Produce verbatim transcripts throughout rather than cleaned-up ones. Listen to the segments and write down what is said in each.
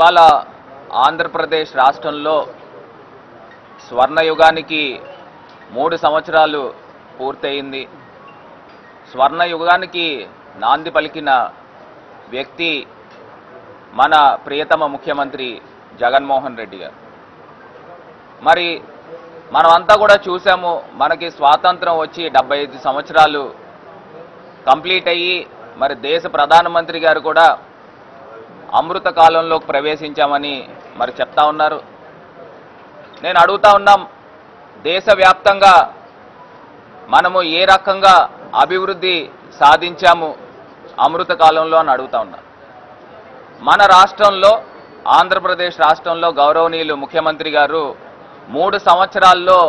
ఇవాళ ఆంధ్రప్రదేశ్ రాష్ట్రంలో స్వర్ణయుగానికి మూడు సంవత్సరాలు పూర్తయింది। స్వర్ణయుగానికి నాంది పలికిన వ్యక్తి మన ప్రియతమ ముఖ్యమంత్రి జగన్మోహన్ రెడ్డి గారు। మరి మనమంతా కూడా చూసాము, మనకి స్వాతంత్రం వచ్చి డెబ్బై ఐదు సంవత్సరాలు కంప్లీట్ అయ్యి మరి దేశ ప్రధానమంత్రి గారు కూడా అమృత కాలంలోకి ప్రవేశించామని మరి చెప్తా ఉన్నారు। నేను అడుగుతా ఉన్నాం, దేశవ్యాప్తంగా మనము ఏ రకంగా అభివృద్ధి సాధించాము అమృత కాలంలో అని అడుగుతా ఉన్నా। మన రాష్ట్రంలో ఆంధ్రప్రదేశ్ రాష్ట్రంలో గౌరవనీయులు ముఖ్యమంత్రి గారు మూడు సంవత్సరాల్లో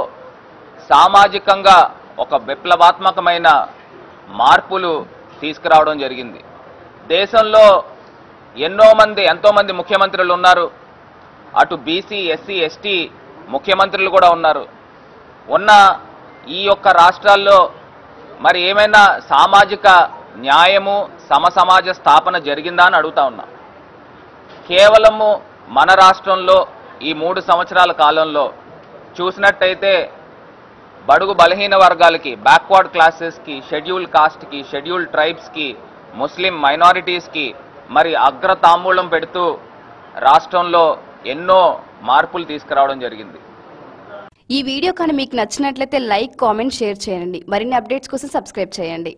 సామాజికంగా ఒక విప్లవాత్మకమైన మార్పులు తీసుకురావడం జరిగింది। దేశంలో ఎన్నో మంది ఎంతో మంది ముఖ్యమంత్రులు ఉన్నారు, అటు బీసీ ఎస్సీ ఎస్టీ ముఖ్యమంత్రులు కూడా ఉన్నారు। ఉన్న ఈ యొక్క రాష్ట్రాల్లో మరి ఏమైనా సామాజిక న్యాయము సమసమాజ స్థాపన జరిగిందా అని అడుగుతా ఉన్నా। కేవలము మన రాష్ట్రంలో ఈ మూడు సంవత్సరాల కాలంలో చూసినట్టయితే బడుగు బలహీన వర్గాలకి, బ్యాక్వర్డ్ క్లాసెస్కి, షెడ్యూల్ కాస్ట్కి, షెడ్యూల్ ట్రైబ్స్కి, ముస్లిం మైనారిటీస్కి మరి అగ్రతాంబూలం పెడుతూ రాష్ట్రంలో ఎన్నో మార్పులు తీసుకురావడం జరిగింది। ఈ వీడియో కానీ మీకు నచ్చినట్లయితే లైక్, కామెంట్, షేర్ చేయండి। మరిన్ని అప్డేట్స్ కోసం సబ్స్క్రైబ్ చేయండి।